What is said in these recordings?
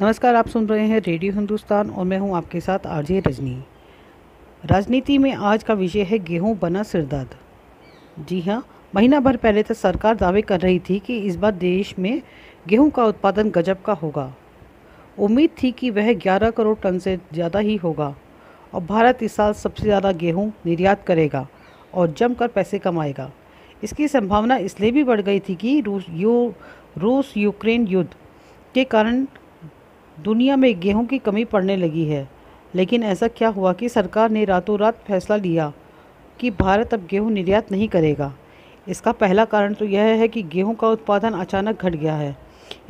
नमस्कार, आप सुन रहे हैं रेडियो हिंदुस्तान और मैं हूं आपके साथ आरजे रजनी। राजनीति में आज का विषय है गेहूं बना सिरदर्द। जी हां, महीना भर पहले तक सरकार दावे कर रही थी कि इस बार देश में गेहूं का उत्पादन गजब का होगा। उम्मीद थी कि वह 11 करोड़ टन से ज़्यादा ही होगा और भारत इस साल सबसे ज़्यादा गेहूँ निर्यात करेगा और जमकर पैसे कमाएगा। इसकी संभावना इसलिए भी बढ़ गई थी कि रूस यूक्रेन युद्ध के कारण दुनिया में गेहूं की कमी पड़ने लगी है। लेकिन ऐसा क्या हुआ कि सरकार ने रातों रात फैसला लिया कि भारत अब गेहूं निर्यात नहीं करेगा। इसका पहला कारण तो यह है कि गेहूं का उत्पादन अचानक घट गया है।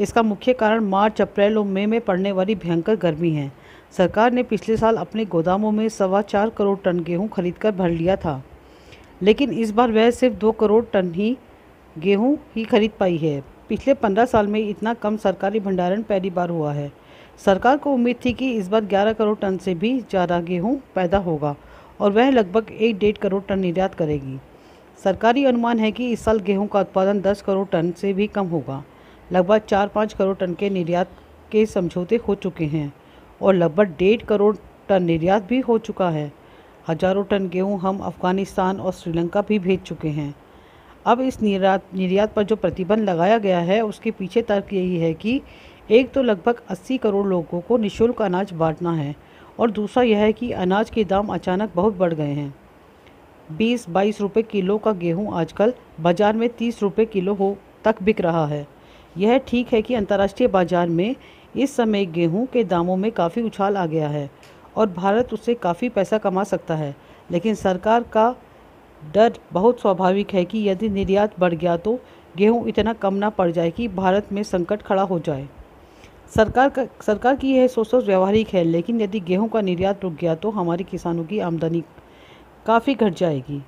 इसका मुख्य कारण मार्च, अप्रैल और मई में पड़ने वाली भयंकर गर्मी है। सरकार ने पिछले साल अपने गोदामों में 4.25 करोड़ टन गेहूँ खरीद कर भर लिया था, लेकिन इस बार वह सिर्फ 2 करोड़ टन ही गेहूँ ही खरीद पाई है। पिछले 15 साल में इतना कम सरकारी भंडारण पहली बार हुआ है। सरकार को उम्मीद थी कि इस बार 11 करोड़ टन से भी ज़्यादा गेहूं पैदा होगा और वह लगभग 1.5 करोड़ टन निर्यात करेगी। सरकारी अनुमान है कि इस साल गेहूं का उत्पादन 10 करोड़ टन से भी कम होगा। लगभग 4-5 करोड़ टन के निर्यात के समझौते हो चुके हैं और लगभग 1.5 करोड़ टन निर्यात भी हो चुका है। हज़ारों टन गेहूँ हम अफगानिस्तान और श्रीलंका भी भेज चुके हैं। अब इस निर्यात पर जो प्रतिबंध लगाया गया है उसके पीछे तर्क यही है कि एक तो लगभग 80 करोड़ लोगों को निःशुल्क अनाज बांटना है और दूसरा यह है कि अनाज के दाम अचानक बहुत बढ़ गए हैं। 20-22 रुपये किलो का गेहूं आजकल बाज़ार में 30 रुपये किलो तक बिक रहा है। यह ठीक है कि अंतर्राष्ट्रीय बाज़ार में इस समय गेहूं के दामों में काफ़ी उछाल आ गया है और भारत उससे काफ़ी पैसा कमा सकता है, लेकिन सरकार का डर बहुत स्वाभाविक है कि यदि निर्यात बढ़ गया तो गेहूँ इतना कम ना पड़ जाए कि भारत में संकट खड़ा हो जाए। सरकार की यह सोच व्यवहारिक है, लेकिन यदि गेहूं का निर्यात रुक गया तो हमारे किसानों की आमदनी काफ़ी घट जाएगी।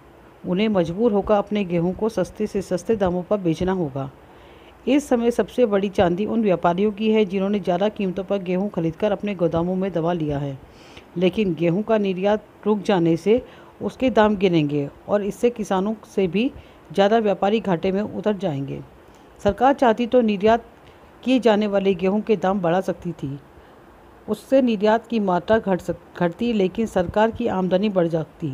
उन्हें मजबूर होकर अपने गेहूं को सस्ते से सस्ते दामों पर बेचना होगा। इस समय सबसे बड़ी चांदी उन व्यापारियों की है जिन्होंने ज़्यादा कीमतों पर गेहूं खरीदकर अपने गोदामों में दबा लिया है। लेकिन गेहूँ का निर्यात रुक जाने से उसके दाम गिरेंगे और इससे किसानों से भी ज़्यादा व्यापारी घाटे में उतर जाएंगे। सरकार चाहती तो निर्यात किए जाने वाले गेहूं के दाम बढ़ा सकती थी, उससे निर्यात की मात्रा घटती, लेकिन सरकार की आमदनी बढ़ जाती।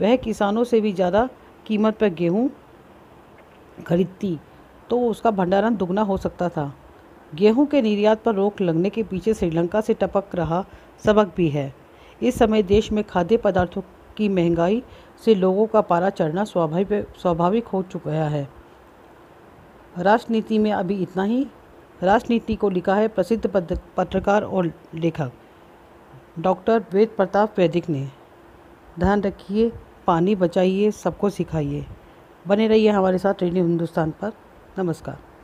वह किसानों से भी ज़्यादा कीमत पर गेहूं खरीदती तो उसका भंडारण दुगना हो सकता था। गेहूं के निर्यात पर रोक लगने के पीछे श्रीलंका से टपक रहा सबक भी है। इस समय देश में खाद्य पदार्थों की महंगाई से लोगों का पारा चढ़ना स्वाभाविक हो चुका है। राजनीति में अभी इतना ही। राजनीति को लिखा है प्रसिद्ध पत्रकार और लेखक डॉक्टर वेद प्रताप वैदिक ने। ध्यान रखिए, पानी बचाइए, सबको सिखाइए। बने रहिए हमारे साथ रेडियो हिंदुस्तान पर। नमस्कार।